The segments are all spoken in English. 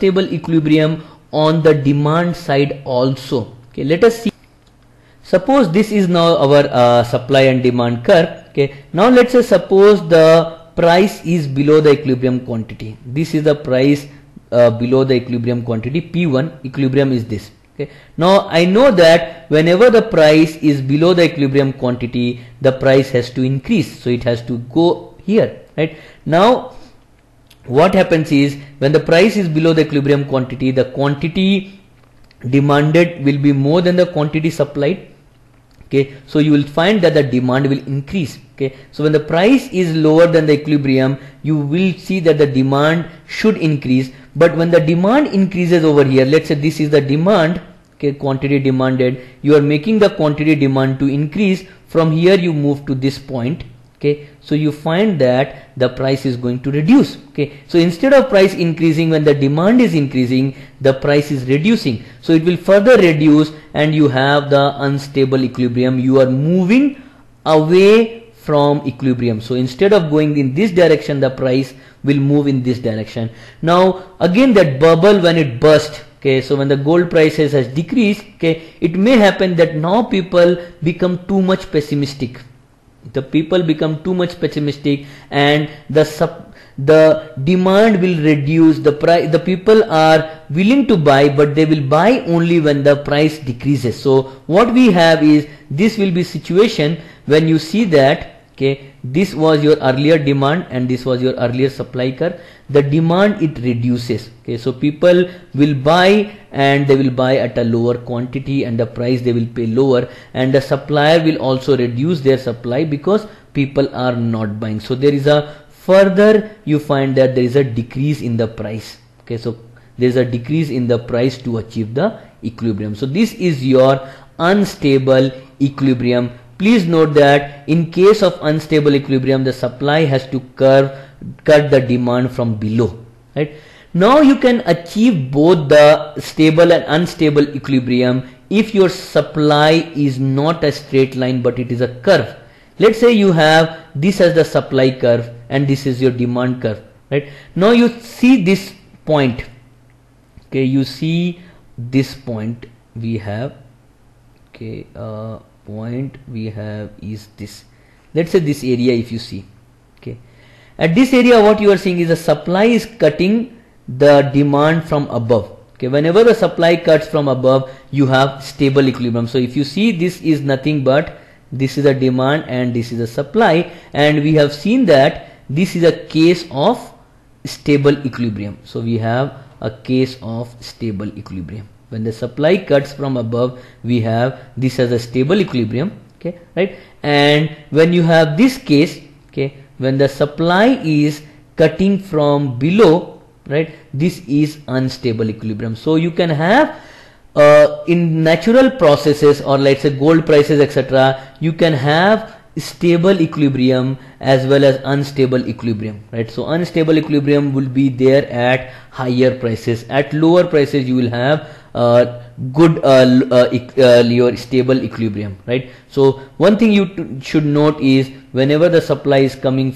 unstable equilibrium on the demand side also. Okay, let us see. Suppose this is now our supply and demand curve. Okay, now let's say suppose the price is below the equilibrium quantity. This is the price below the equilibrium quantity. P1 equilibrium is this. Okay, now I know that whenever the price is below the equilibrium quantity, the price has to increase, so it has to go here, right? Now what happens is, when the price is below the equilibrium quantity, the quantity demanded will be more than the quantity supplied. Okay, so you will find that the demand will increase. Okay, so when the price is lower than the equilibrium, you will see that the demand should increase. But when the demand increases over here, let's say this is the demand, okay, quantity demanded, you are making the quantity demand to increase. From here you move to this point. Okay, so you find that the price is going to reduce. Okay, so instead of price increasing when the demand is increasing, the price is reducing. So it will further reduce and you have the unstable equilibrium. You are moving away from equilibrium. So instead of going in this direction, the price will move in this direction. Now again, that bubble when it burst. Okay, so when the gold prices has decreased, okay, it may happen that now people become too much pessimistic. The people become too much pessimistic, and the demand will reduce. The price, the people are willing to buy, but they will buy only when the price decreases. So what we have is, this will be situation when you see that, okay, this was your earlier demand and this was your earlier supply curve. The demand, it reduces. Okay, so people will buy and they will buy at a lower quantity, and the price they will pay lower, and the supplier will also reduce their supply because people are not buying. So there is a further, you find that there is a decrease in the price. Okay, so there is a decrease in the price to achieve the equilibrium. So this is your unstable equilibrium. Please note that in case of unstable equilibrium, the supply has to cut the demand from below. Right? Now you can achieve both the stable and unstable equilibrium if your supply is not a straight line but it is a curve. Let's say you have this as the supply curve and this is your demand curve. Right? Now you see this point. Okay, you see this point we have. Okay. Point we have is this. Let's say this area, if you see, okay, at this area what you are seeing is the supply is cutting the demand from above. Okay, whenever the supply cuts from above, you have stable equilibrium. So if you see, this is nothing but this is a demand and this is a supply, and we have seen that this is a case of stable equilibrium. So we have a case of stable equilibrium. When the supply cuts from above, we have this as a stable equilibrium. Okay, right? And when you have this case, okay, when the supply is cutting from below, right, this is unstable equilibrium. So you can have in natural processes, or let's say gold prices, etc., you can have stable equilibrium as well as unstable equilibrium, right? So unstable equilibrium will be there at higher prices. At lower prices you will have your stable equilibrium, right? So one thing you should note is, whenever the supply is cutting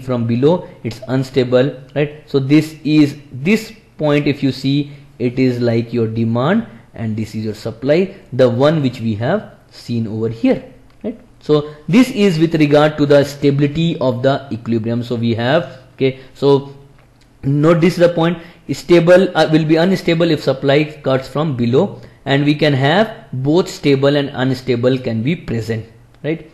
from below, it's unstable, right? So this is, this point if you see, it is like your demand and this is your supply, the one which we have seen over here. So this is with regard to the stability of the equilibrium. So we have, okay, so note this is the point. Stable will be unstable if supply cuts from below, and we can have both stable and unstable can be present, right?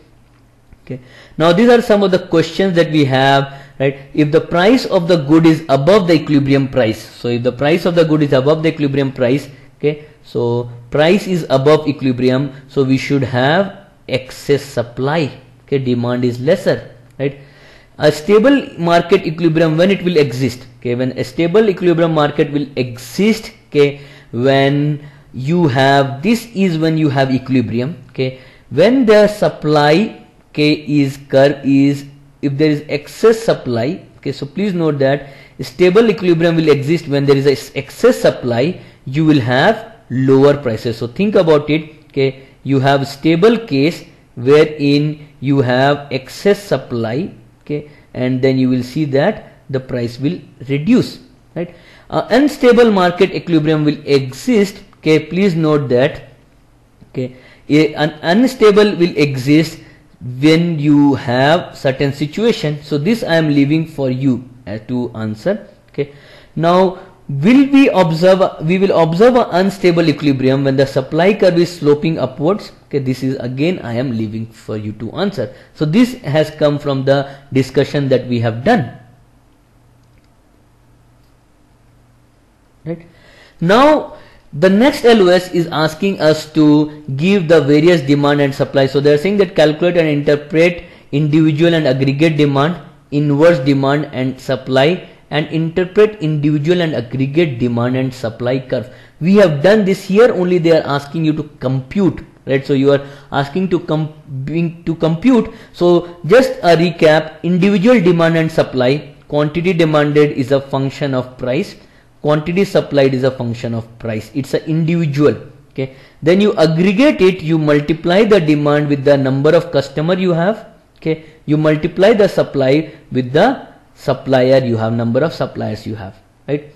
Okay, now these are some of the questions that we have, right? If the price of the good is above the equilibrium price, so if the price of the good is above the equilibrium price, okay, so price is above equilibrium, so we should have excess supply. Okay, demand is lesser, right? A stable market equilibrium, when it will exist, okay, when a stable equilibrium market will exist, okay, when you have, this is when you have equilibrium, okay, when the supply, okay, is curve is, if there is excess supply, okay, so please note that stable equilibrium will exist when there is a excess supply, you will have lower prices. So think about it, okay, you have stable case wherein you have excess supply, okay, and then you will see that the price will reduce, right? unstable market equilibrium will exist. Okay, please note that. Okay, an unstable will exist when you have certain situation. So this I am leaving for you to answer. Okay, now we will observe an unstable equilibrium when the supply curve is sloping upwards. Okay, this is again I am leaving for you to answer. So this has come from the discussion that we have done. Right. Now the next LOS is asking us to give the various demand and supply. So they are saying that calculate and interpret individual and aggregate demand, inverse demand and supply, and interpret individual and aggregate demand and supply curve. We have done this here, only they are asking you to compute, right? So you are asking to compute. So just a recap, individual demand and supply, quantity demanded is a function of price, quantity supplied is a function of price. It's an individual. Okay, then you aggregate it, you multiply the demand with the number of customer you have. Okay, you multiply the supply with the supplier you have, number of suppliers you have, right?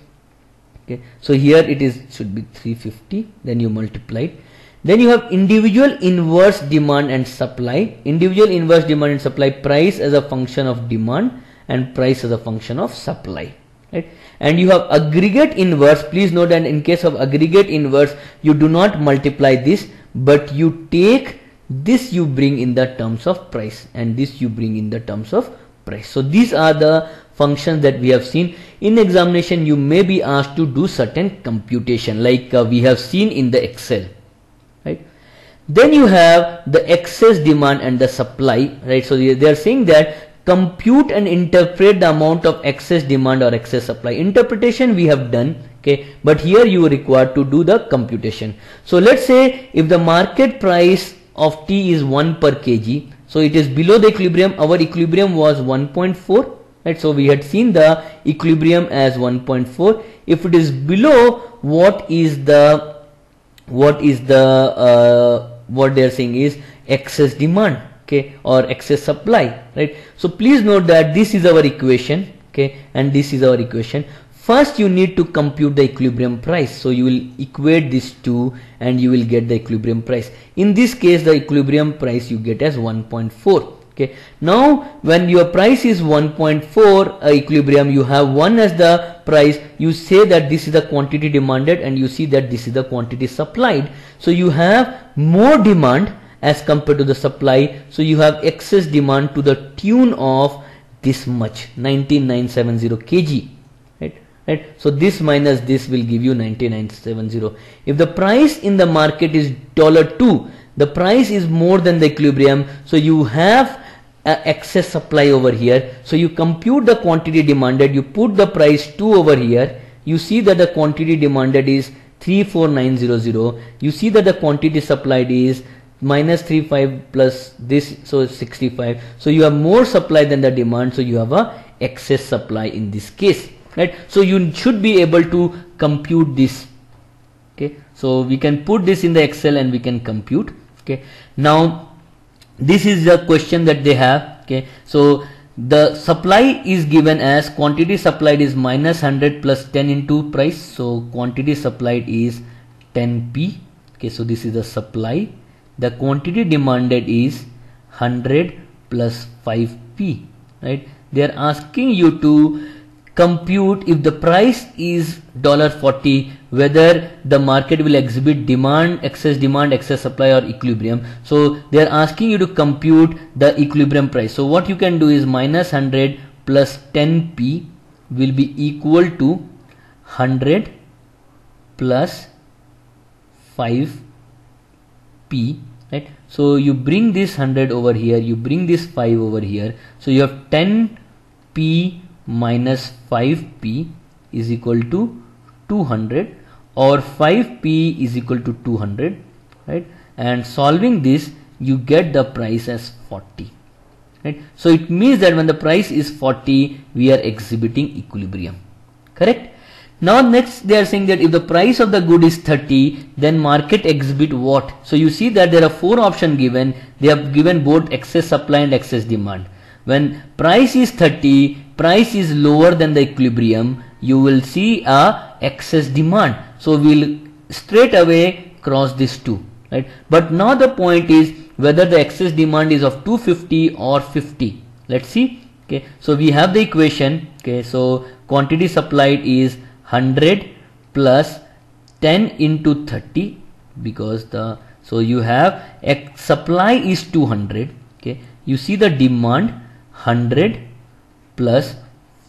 Okay, so here it is, should be 350, then you multiply it. Then you have individual inverse demand and supply. Individual inverse demand and supply, price as a function of demand and price as a function of supply, right? And you have aggregate inverse. Please note that in case of aggregate inverse, you do not multiply this, but you take this, you bring in the terms of price, and this you bring in the terms of price. So these are the functions that we have seen. In examination, you may be asked to do certain computation, like we have seen in the Excel, right? Then you have the excess demand and the supply, right? So they are saying that compute and interpret the amount of excess demand or excess supply. Interpretation we have done, okay, but here you are required to do the computation. So let's say if the market price of tea is 1 per kg, so it is below the equilibrium. Our equilibrium was 1.4, right? So we had seen the equilibrium as 1.4. If it is below, what they are saying is excess demand, okay, or excess supply, right? So please note that this is our equation, okay, and this is our equation. First you need to compute the equilibrium price. So you will equate these two and you will get the equilibrium price. In this case, the equilibrium price you get as 1.4. Okay, now when your price is 1.4 equilibrium, you have 1 as the price, you say that this is the quantity demanded and you see that this is the quantity supplied. So you have more demand as compared to the supply, so you have excess demand to the tune of this much, 19970 kg, right? So this minus this will give you 19970. If the price in the market is $2, the price is more than the equilibrium, so you have excess supply over here. So you compute the quantity demanded, you put the price 2 over here, you see that the quantity demanded is 34900, you see that the quantity supplied is minus 35 plus this, so 65. So you have more supply than the demand, so you have a excess supply in this case, right? So you should be able to compute this. Okay, so we can put this in the Excel and we can compute. Okay, now this is the question that they have. Okay, so the supply is given as quantity supplied is minus 100 plus 10 into price, so quantity supplied is 10p. okay, so this is the supply. The quantity demanded is 100 plus 5p, right? They are asking you to compute if the price is $40, whether the market will exhibit demand, excess supply or equilibrium. So they are asking you to compute the equilibrium price. So what you can do is minus 100 plus 10p will be equal to 100 plus 5p. Right, so you bring this 100 over here, you bring this 5 over here, so you have 10p minus 5p is equal to 200, or 5p is equal to 200, right? And solving this, you get the price as 40, right? So it means that when the price is 40, we are exhibiting equilibrium, correct? Now next they are saying that if the price of the good is 30, then market exhibit what? So you see that there are 4 options given. They have given both excess supply and excess demand. When price is 30, price is lower than the equilibrium you will see a excess demand. So we'll straight away cross this 2, right? But now the point is whether the excess demand is of 250 or 50. Let's see. Okay, so we have the equation. Okay, so quantity supplied is 100 plus 10 into 30, because the, so you have supply is 200. Okay, you see the demand 100 plus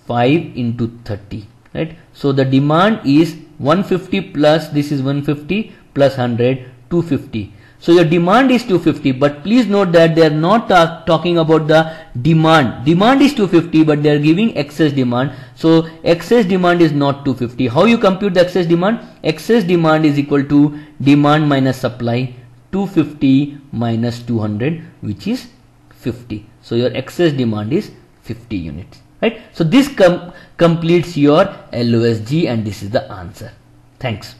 5 into 30, right? So the demand is 150 plus, this is 150 plus 100, 250. So your demand is 250, but please note that they are not talking about the demand. Demand is 250, but they are giving excess demand. So excess demand is not 250. How you compute the excess demand? Excess demand is equal to demand minus supply, 250 minus 200, which is 50. So your excess demand is 50 units, right? So this completes your LOSG, and this is the answer. Thanks.